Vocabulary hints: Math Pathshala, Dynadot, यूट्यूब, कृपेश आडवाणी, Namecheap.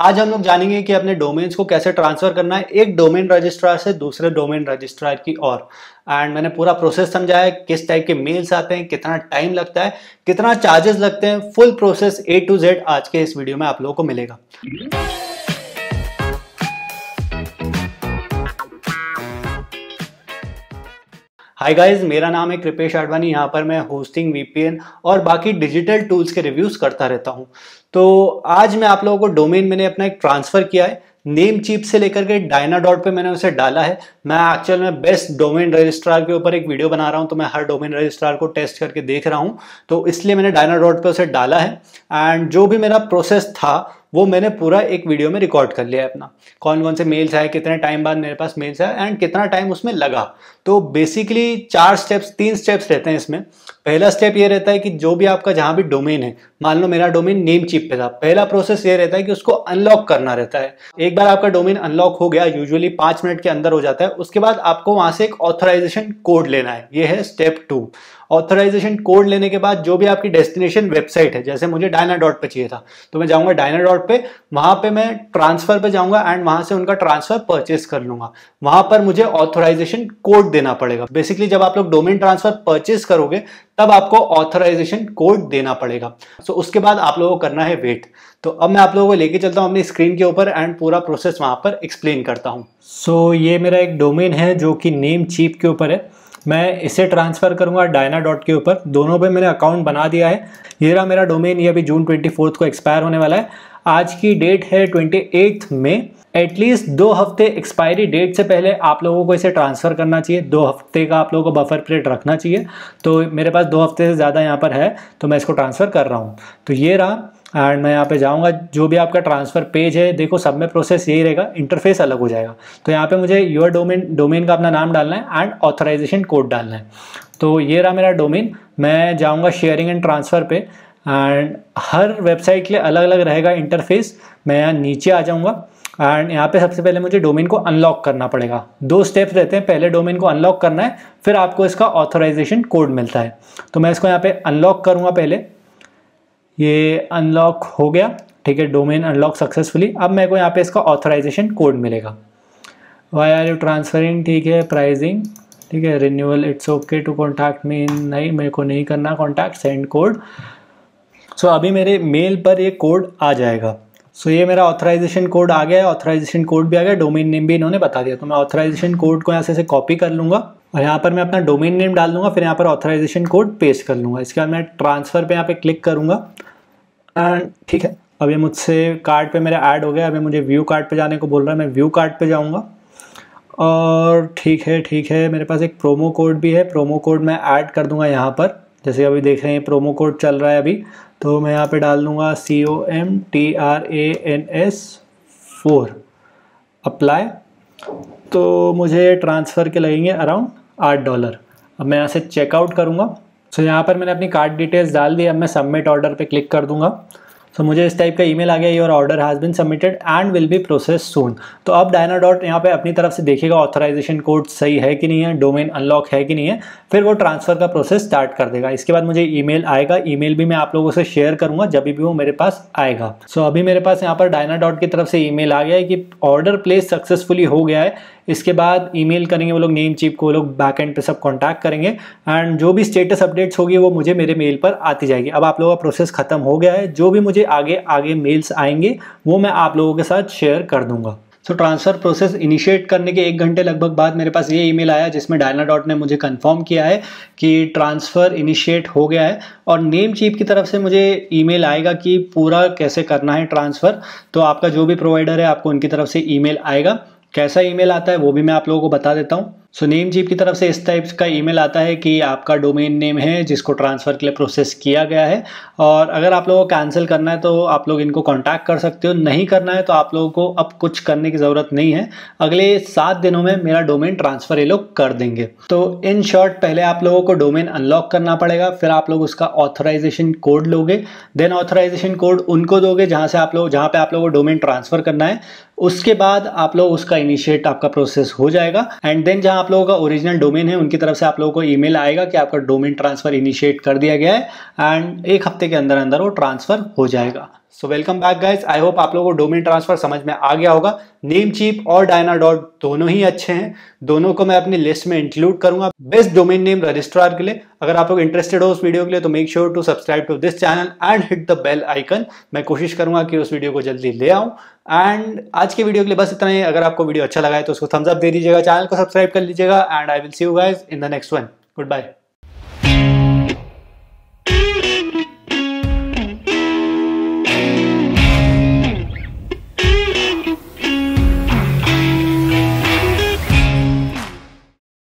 आज हम लोग जानेंगे कि अपने डोमेन्स को कैसे ट्रांसफर करना है एक डोमेन रजिस्ट्रार से दूसरे डोमेन रजिस्ट्रार की ओर। एंड मैंने पूरा प्रोसेस समझाया है, किस टाइप के मेल्स आते हैं, कितना टाइम लगता है, कितना चार्जेस लगते हैं, full process A to Z आज के इस वीडियो में आप लोगों को मिलेगा। हाय गाइज, मेरा नाम है कृपेश आडवाणी। यहाँ पर मैं होस्टिंग, वीपीएन और बाकी डिजिटल टूल्स के रिव्यूज करता रहता हूँ। तो आज मैं आप लोगों को डोमेन मैंने अपना एक ट्रांसफर किया है, नेमचीप से लेकर के डायनाडॉट पे मैंने उसे डाला है। मैं एक्चुअल में बेस्ट डोमेन रजिस्ट्रार के ऊपर एक वीडियो बना रहा हूँ, तो मैं हर डोमेन रजिस्ट्रार को टेस्ट करके देख रहा हूँ, तो इसलिए मैंने डायनाडॉट पे उसे डाला है। एंड जो भी मेरा प्रोसेस था वो मैंने पूरा एक वीडियो में रिकॉर्ड कर लिया है अपना, कौन कौन से मेल्स आए, कितने टाइम बाद मेरे पास मेल्स आए एंड कितना टाइम उसमें लगा। तो बेसिकली तीन स्टेप्स रहते हैं इसमें। पहला स्टेप ये रहता है कि जो भी आपका जहाँ भी डोमेन है, मान लो मेरा डोमेन नेमचीप पे था, पहला प्रोसेस ये रहता है कि उसको अनलॉक करना रहता है। एक बार आपका डोमेन अनलॉक हो गया, यूजुअली 5 मिनट के अंदर हो जाता है, उसके बाद आपको वहाँ से एक ऑथराइजेशन कोड लेना है। ये है स्टेप 2। ऑथराइजेशन कोड लेने के बाद जो भी आपकी डेस्टिनेशन वेबसाइट है, जैसे मुझे डायनाडॉट पे चाहिए था तो मैं जाऊँगा डायनाडॉट पे, वहाँ पे मैं ट्रांसफर पे जाऊँगा एंड वहाँ से उनका ट्रांसफर परचेस कर लूँगा। वहाँ पर मुझे ऑथराइजेशन कोड देना पड़ेगा। बेसिकली जब आप लोग डोमेन ट्रांसफर परचेस करोगे तब आपको ऑथराइजेशन कोड देना पड़ेगा। सो उसके बाद आप लोगों को करना है वेट। तो अब मैं आप लोगों को लेके चलता हूँ अपनी स्क्रीन के ऊपर एंड पूरा प्रोसेस वहाँ पर एक्सप्लेन करता हूँ। सो ये मेरा एक डोमेन है जो कि नेमचीप के ऊपर है, मैं इसे ट्रांसफ़र करूँगा डायनाडॉट के ऊपर। दोनों पे मैंने अकाउंट बना दिया है। ये रहा मेरा डोमेन, ये अभी जून 24 को एक्सपायर होने वाला है। आज की डेट है 28 मई। एटलीस्ट 2 हफ्ते एक्सपायरी डेट से पहले आप लोगों को इसे ट्रांसफ़र करना चाहिए। 2 हफ्ते का आप लोगों को बफर पीरियड रखना चाहिए। तो मेरे पास 2 हफ्ते से ज़्यादा यहाँ पर है, तो मैं इसको ट्रांसफ़र कर रहा हूँ। तो ये रहा एंड मैं यहाँ पे जाऊँगा। जो भी आपका ट्रांसफ़र पेज है, देखो सब में प्रोसेस यही रहेगा, इंटरफेस अलग हो जाएगा। तो यहाँ पे मुझे योर डोमेन का अपना नाम डालना है एंड ऑथराइजेशन कोड डालना है। तो ये रहा मेरा डोमेन। मैं जाऊँगा शेयरिंग एंड ट्रांसफ़र पे, एंड हर वेबसाइट के लिए अलग अलग रहेगा इंटरफेस। मैं यहाँ नीचे आ जाऊँगा एंड यहाँ पे सबसे पहले मुझे डोमेन को अनलॉक करना पड़ेगा। 2 स्टेप्स रहते हैं, पहले डोमेन को अनलॉक करना है, फिर आपको इसका ऑथराइजेशन कोड मिलता है। तो मैं इसको यहाँ पे अनलॉक करूँगा पहले। ये अनलॉक हो गया, ठीक है, डोमेन अनलॉक सक्सेसफुली। अब मेरे को यहाँ पे इसका ऑथराइजेशन कोड मिलेगा। वाई आर यू ट्रांसफरिंग, ठीक है, प्राइजिंग, ठीक है, renewal, it's okay to contact me, नहीं मेरे को नहीं करना कॉन्टैक्ट, सेंड कोड। सो अभी मेरे मेल पर ये कोड आ जाएगा। सो ये मेरा ऑथराइजेशन कोड आ गया है, ऑथराइजेशन कोड भी आ गया, डोमेन नेम भी इन्होंने बता दिया। तो मैं ऑथराइजेशन कोड को यहाँ से कॉपी कर लूँगा और यहाँ पर मैं अपना डोमेन नेम डाल दूँगा, फिर यहाँ पर ऑथराइजेशन कोड पेस्ट कर लूँगा। इसके बाद मैं ट्रांसफ़र पे यहाँ पे क्लिक करूँगा एंड ठीक है, अभी मुझसे कार्ड पे मेरा ऐड हो गया। अभी मुझे व्यू कार्ड पे जाने को बोल रहा है, मैं व्यू कार्ड पे जाऊँगा। और ठीक है, मेरे पास एक प्रोमो कोड भी है, प्रोमो कोड मैं ऐड कर दूँगा यहाँ पर। जैसे अभी देख रहे हैं प्रोमो कोड चल रहा है अभी, तो मैं यहाँ पे डाल दूँगा COMTRANS4, अप्लाई। तो मुझे ट्रांसफ़र के लगेंगे अराउंड $8। अब मैं यहाँ से चेकआउट करूँगा। सो यहाँ पर मैंने अपनी कार्ड डिटेल्स डाल दी। अब मैं सबमिट ऑर्डर पे क्लिक कर दूँगा। सो मुझे इस टाइप का ईमेल आ गया, your order has been submitted and will be process soon. तो अब डायनाडॉट यहाँ पे अपनी तरफ से देखेगा ऑथराइजेशन कोड सही है कि नहीं है, डोमेन अनलॉक है कि नहीं है, फिर वो ट्रांसफ़र का प्रोसेस स्टार्ट कर देगा। इसके बाद मुझे ईमेल आएगा, ईमेल भी मैं आप लोगों से शेयर करूँगा जब भी वो मेरे पास आएगा। सो अभी मेरे पास यहाँ पर डायनाडॉट की तरफ से ईमेल आ गया है कि ऑर्डर प्लेस सक्सेसफुली हो गया है। इसके बाद ईमेल करेंगे वो लोग नेमचीप को, वो लोग बैकएंड पे सब कांटेक्ट करेंगे एंड जो भी स्टेटस अपडेट्स होगी वो मुझे मेरे मेल पर आती जाएगी। अब आप लोगों का प्रोसेस खत्म हो गया है। जो भी मुझे आगे मेल्स आएंगे वो मैं आप लोगों के साथ शेयर कर दूंगा। सो ट्रांसफ़र प्रोसेस इनिशिएट करने के 1 घंटे लगभग बाद मेरे पास ये ईमेल आया, जिसमें डायनाडॉट ने मुझे कंफर्म किया है कि ट्रांसफ़र इनिशिएट हो गया है। और नेमचीप की तरफ से मुझे ईमेल आएगा कि पूरा कैसे करना है ट्रांसफ़र। तो आपका जो भी प्रोवाइडर है आपको उनकी तरफ से ईमेल आएगा। कैसा ईमेल आता है वो भी मैं आप लोगों को बता देता हूँ। सो नेमचीप की तरफ से इस टाइप का ईमेल आता है कि आपका डोमेन नेम है जिसको ट्रांसफ़र के लिए प्रोसेस किया गया है, और अगर आप लोगों को कैंसिल करना है तो आप लोग इनको कांटेक्ट कर सकते हो, नहीं करना है तो आप लोगों को अब कुछ करने की ज़रूरत नहीं है। अगले 7 दिनों में मेरा डोमेन ट्रांसफ़र ये लोग कर देंगे। तो इन शॉर्ट, पहले आप लोगों को डोमेन अनलॉक करना पड़ेगा, फिर आप लोग उसका ऑथराइजेशन कोड लोगे, देन ऑथराइजेशन कोड उनको दोगे जहाँ पर आप लोगों को डोमेन ट्रांसफ़र करना है। उसके बाद आप लोग उसका इनिशिएट आपका प्रोसेस हो जाएगा एंड देन जहाँ आप लोगों का ओरिजिनल डोमेन है उनकी तरफ से आप लोगों को ईमेल आएगा कि आपका डोमेन ट्रांसफ़र इनिशिएट कर दिया गया है एंड 1 हफ्ते के अंदर वो ट्रांसफ़र हो जाएगा। So welcome back guys, I hope आप लोगों को डोमेन ट्रांसफर समझ में आ गया होगा। नेमचीप और डायनाडॉट दोनों ही अच्छे हैं, दोनों को मैं अपनी लिस्ट में इंक्लूड करूंगा बेस्ट डोमेन नेम रजिस्ट्रार के लिए। अगर आप लोग इंटरेस्टेड हो उस वीडियो के लिए तो make sure to subscribe to this channel and hit the bell icon. मैं कोशिश करूंगा कि उस वीडियो को जल्दी ले आऊँ। एंड आज के वीडियो के लिए बस इतना ही। अगर आपको वीडियो अच्छा लगा है तो उसको थम्स अप दे दीजिएगा, चैनल को सब्सक्राइब कर लीजिएगा and I will see you guys in the next one. Good bye.